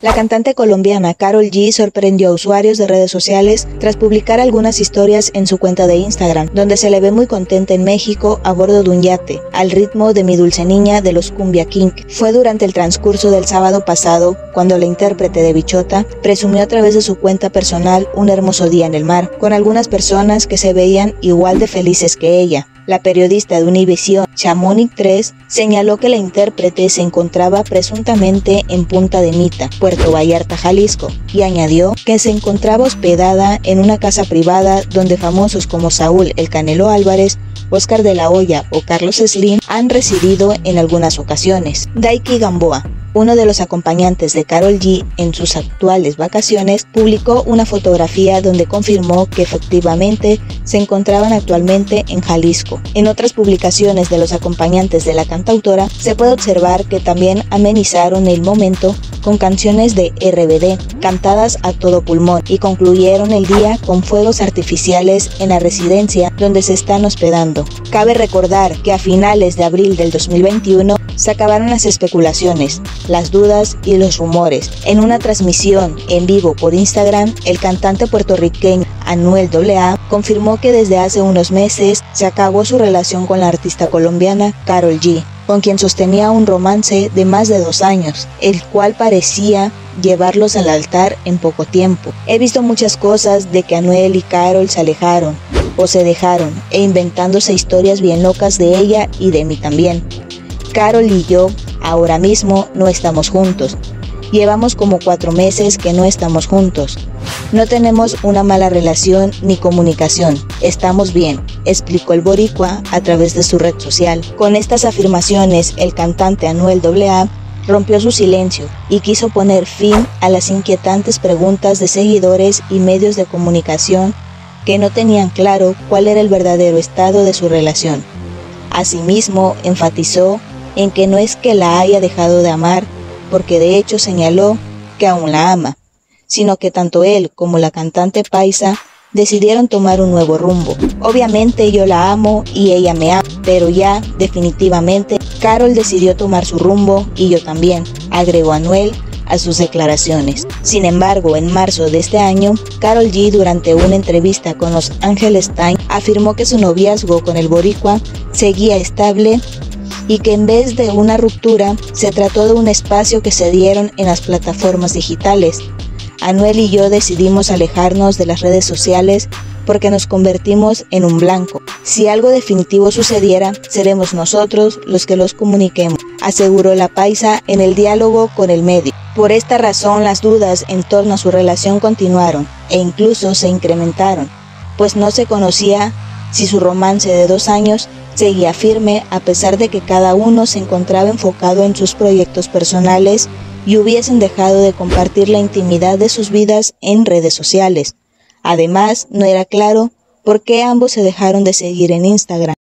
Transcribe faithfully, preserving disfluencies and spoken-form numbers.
La cantante colombiana Karol G sorprendió a usuarios de redes sociales tras publicar algunas historias en su cuenta de Instagram, donde se le ve muy contenta en México a bordo de un yate, al ritmo de Mi Dulce Niña de los Cumbia King. Fue durante el transcurso del sábado pasado cuando la intérprete de Bichota presumió a través de su cuenta personal un hermoso día en el mar, con algunas personas que se veían igual de felices que ella. La periodista de Univisión, Chamónic tres, señaló que la intérprete se encontraba presuntamente en Punta de Mita, Puerto Vallarta, Jalisco, y añadió que se encontraba hospedada en una casa privada donde famosos como Saúl el Canelo Álvarez, Óscar de la Hoya o Carlos Slim han residido en algunas ocasiones. Daiki Gamboa, uno de los acompañantes de Karol G en sus actuales vacaciones, publicó una fotografía donde confirmó que efectivamente se encontraban actualmente en Jalisco. En otras publicaciones de los acompañantes de la cantautora se puede observar que también amenizaron el momento con canciones de R B D cantadas a todo pulmón y concluyeron el día con fuegos artificiales en la residencia donde se están hospedando. Cabe recordar que a finales de abril del dos mil veintiuno se acabaron las especulaciones, las dudas y los rumores. En una transmisión en vivo por Instagram, el cantante puertorriqueño Anuel doble A confirmó que desde hace unos meses se acabó su relación con la artista colombiana Karol G, con quien sostenía un romance de más de dos años, el cual parecía llevarlos al altar en poco tiempo. He visto muchas cosas de que Anuel y Karol se alejaron o se dejaron, e inventándose historias bien locas de ella y de mí también. Karol y yo ahora mismo no estamos juntos. Llevamos como cuatro meses que no estamos juntos. No tenemos una mala relación ni comunicación. Estamos bien, explicó el boricua a través de su red social. Con estas afirmaciones, el cantante Anuel doble A rompió su silencio y quiso poner fin a las inquietantes preguntas de seguidores y medios de comunicación que no tenían claro cuál era el verdadero estado de su relación. Asimismo, enfatizó en que no es que la haya dejado de amar, porque de hecho señaló que aún la ama, sino que tanto él como la cantante paisa decidieron tomar un nuevo rumbo. Obviamente yo la amo y ella me ama, pero ya definitivamente Karol decidió tomar su rumbo y yo también, agregó Anuel a sus declaraciones. Sin embargo, en marzo de este año, Karol G durante una entrevista con Los Angeles Times afirmó que su noviazgo con el boricua seguía estable y que en vez de una ruptura, se trató de un espacio que se dieron en las plataformas digitales. Anuel y yo decidimos alejarnos de las redes sociales porque nos convertimos en un blanco. Si algo definitivo sucediera, seremos nosotros los que los comuniquemos, aseguró la paisa en el diálogo con el medio. Por esta razón, las dudas en torno a su relación continuaron e incluso se incrementaron, pues no se conocía si su romance de dos años seguía firme a pesar de que cada uno se encontraba enfocado en sus proyectos personales y hubiesen dejado de compartir la intimidad de sus vidas en redes sociales. Además, no era claro por qué ambos se dejaron de seguir en Instagram.